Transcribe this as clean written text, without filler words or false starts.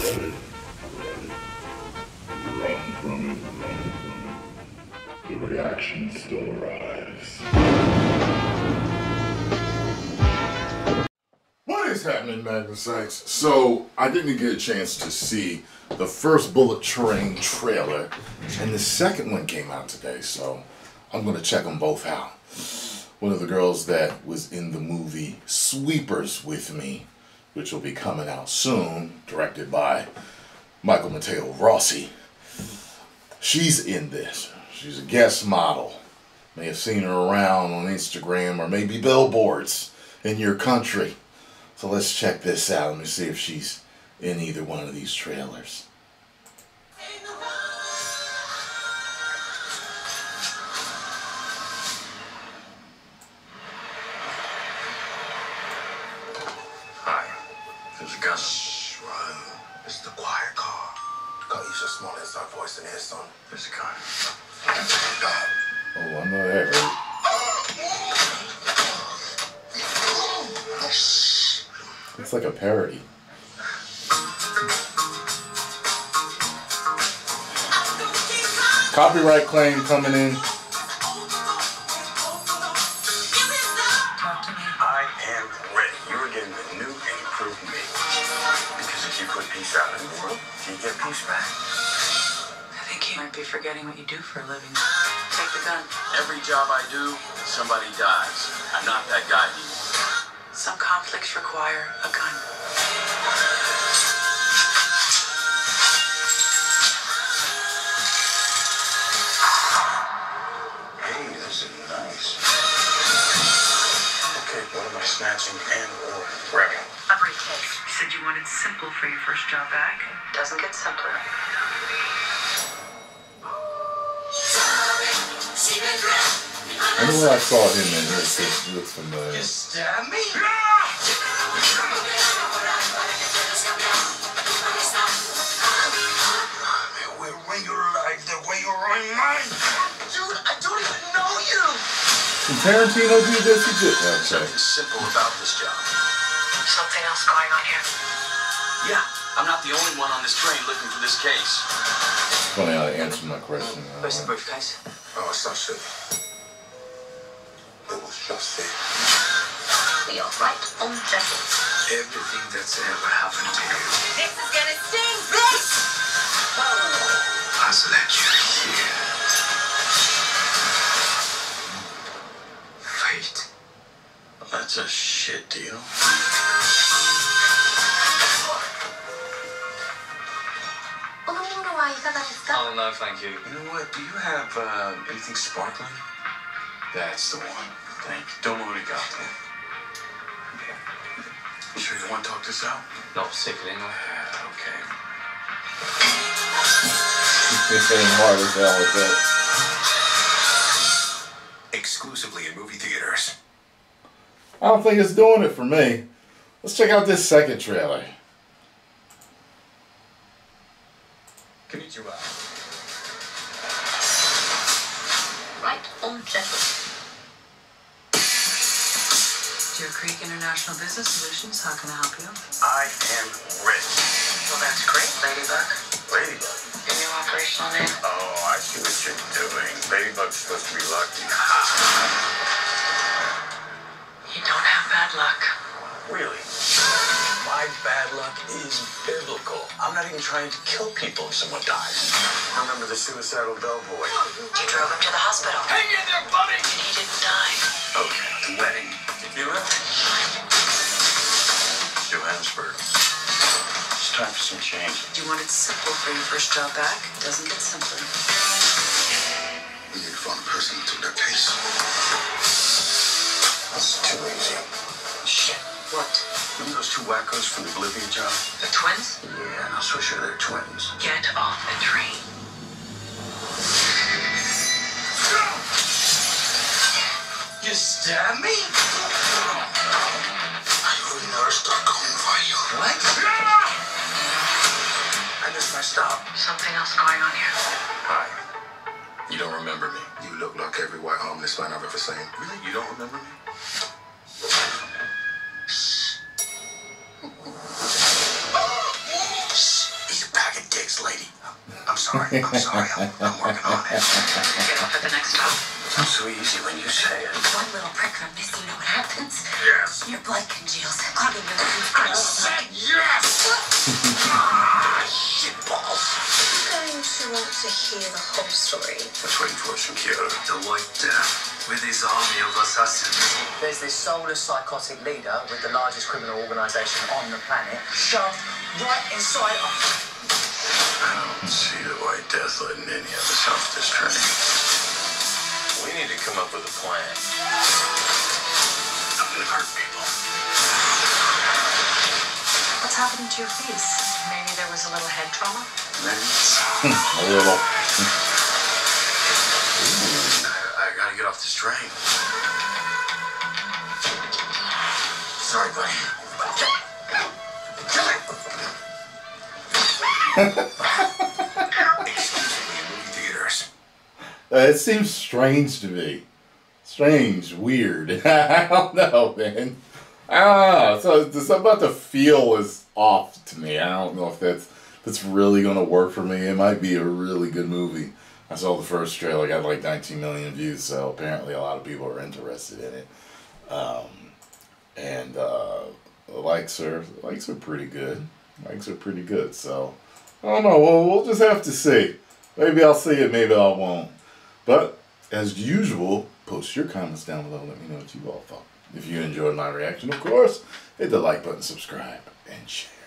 Run from it. The reaction still arrives. What is happening, Magnusites? So, I didn't get a chance to see the first Bullet Train trailer, and the second one came out today, so I'm going to check them both out. One of the girls that was in the movie Sweepers with me, which will be coming out soon, directed by Michael Matteo Rossi. She's in this. She's a guest model. May have seen her around on Instagram or maybe billboards in your country. So let's check this out. Let me see if she's in either one of these trailers. There's a gun. Shh, Ryan. It's the quiet car. Got you just small inside voice in here, son. There's a gun. Oh, I know that hurt. It's like a parody. Copyright claim coming in. Peace out in the world, you get peace back. I think you might be forgetting what you do for a living. Take the gun. Every job I do, somebody dies. I'm not that guy anymore. Some conflicts require a gun. Hey, this is nice. Okay, what am I snatching and or grabbing? A briefcase. You said you wanted simple for your first job back. Doesn't get simpler. I know where I saw him in here, so he looks familiar. You stab me? Yeah! The way you run your life, the way you run mine. Dude, I don't even know you. Can Tarantino do this? He did. Okay. Something simple about this job. Something else going on here. Yeah, I'm not the only one on this train looking for this case. Funny how they answered my question. Where's the briefcase? Oh, it's not safe. It was just safe. We are right on track. Everything that's ever happened to you. This is gonna sting, bitch! Oh. I'll let you here. Fate. That's a shit deal. Oh, no, thank you. You know what? Do you have anything sparkling? That's the one. Thank you. Don't worry about that. You sure you want to talk this out? No, particularly. Okay. It's getting hard as hell with that. Exclusively in movie theaters. I don't think it's doing it for me. Let's check out this second trailer. Konnichiwa. Right on schedule. Deer Creek International Business Solutions, how can I help you? I am rich. Well, that's great, Ladybug. Ladybug? Your new operational name? Oh, I see what you're doing. Ladybug's supposed to be lucky. You don't have bad luck. Really? My bad luck is biblical. I'm not even trying to kill people if someone dies. I remember the suicidal bellboy. You drove him to the hospital. Hang in there, buddy! And he didn't die. Okay, the wedding. You remember? Johannesburg. It's time for some change. You wanted simple for your first job back. Doesn't get simpler. You found a person who took their case. That's too easy. Shit. What? Remember those two wackos from the Bolivia job? The twins? Yeah, I'll switch her, they're twins. Get off the train. You stab me? I will never stop going for you. What? I missed my stop. Something else going on here. Hi. You don't remember me. You look like every white homeless man I've ever seen. Really? You don't remember me? I'm sorry, I'll work on it. Get off at the next stop. It's so easy when you say it. One little prick from this, you know what happens? Yes. Your blood congeals, clogging your veins. I said yes! Ah, shitballs. You guys want to hear the whole story. That's waiting for us from Kyoto. The White Death, with his army of assassins. There's this soulless psychotic leader with the largest criminal organisation on the planet, shoved right inside our... I don't see the White Death letting any of us off this train. We need to come up with a plan. I'm gonna hurt people. What's happening to your face? Maybe there was a little head trauma? Maybe. A little. I gotta get off this train. Sorry, buddy. Kill it! It seems strange to me. Strange, weird. I don't know, man. Ah, so it's about the feel is off to me. I don't know if that's really gonna work for me. It might be a really good movie. I saw the first trailer, got like 19 million views, so apparently a lot of people are interested in it. The likes are pretty good. So I don't know. Well, we'll just have to see. Maybe I'll see it. Maybe I won't. But, as usual, post your comments down below. Let me know what you all thought. If you enjoyed my reaction, of course, hit the like button, subscribe, and share.